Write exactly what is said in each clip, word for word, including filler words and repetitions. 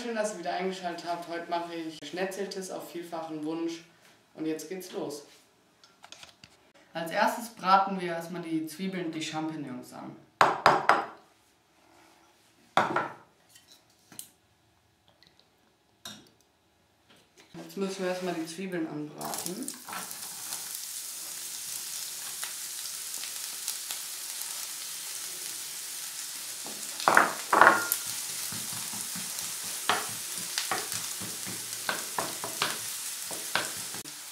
schön, dass ihr wieder eingeschaltet habt. Heute mache ich Geschnetzeltes auf vielfachen Wunsch und jetzt geht's los. Als erstes braten wir erstmal die Zwiebeln und die Champignons an. Jetzt müssen wir erstmal die Zwiebeln anbraten.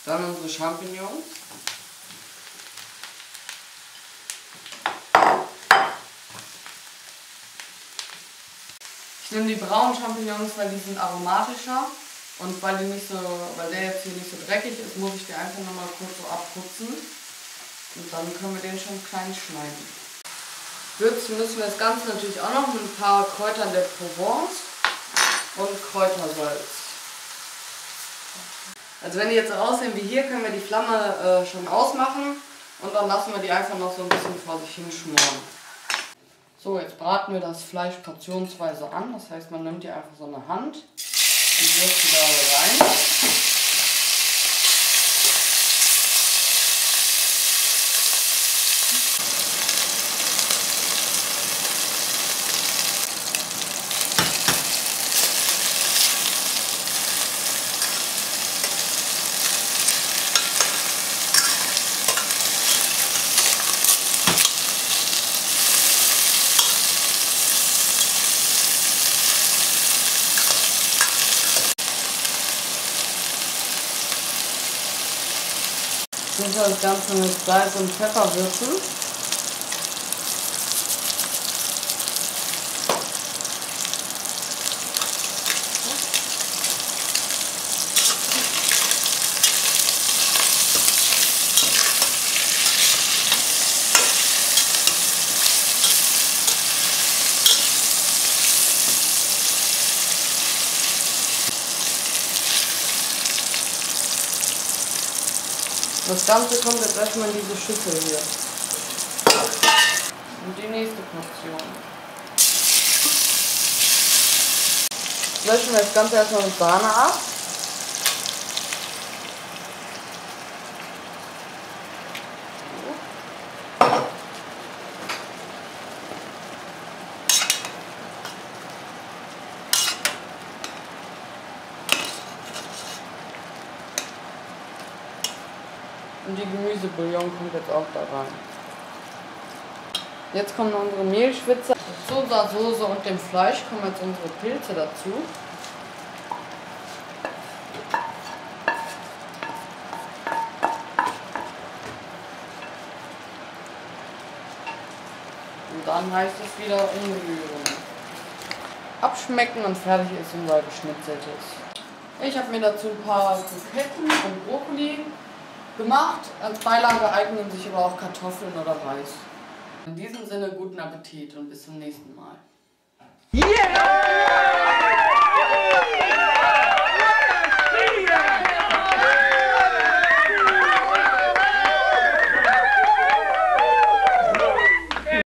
Dann unsere Champignons. Ich nehme die braunen Champignons, weil die sind aromatischer und weil, die nicht so, weil der jetzt hier nicht so dreckig ist, muss ich die einfach nochmal kurz so abputzen und dann können wir den schon klein schneiden. Würzen müssen wir das Ganze natürlich auch noch mit ein paar Kräutern der Provence und Kräutersalz. Also wenn die jetzt so aussehen wie hier, können wir die Flamme äh, schon ausmachen und dann lassen wir die einfach noch so ein bisschen vor sich hin schmoren. So, jetzt braten wir das Fleisch portionsweise an, das heißt man nimmt hier einfach so eine Hand und wirft die da rein. Jetzt müssen wir das Ganze mit Salz und Pfeffer würzen. Das Ganze kommt jetzt erstmal in diese Schüssel hier. Und die nächste Portion. Löschen wir das Ganze erstmal mit Sahne ab. Und die Gemüsebouillon kommt jetzt auch da rein. Jetzt kommen unsere Mehlschwitze. Mit unserer Soße und dem Fleisch kommen jetzt unsere Pilze dazu. Und dann heißt es wieder umrühren. Abschmecken und fertig ist unser Geschnetzeltes. Ich habe mir dazu ein paar Kroketten und Brokkoli gemacht. Als Beilage eignen sich aber auch Kartoffeln oder Reis. In diesem Sinne guten Appetit und bis zum nächsten Mal. Yeah!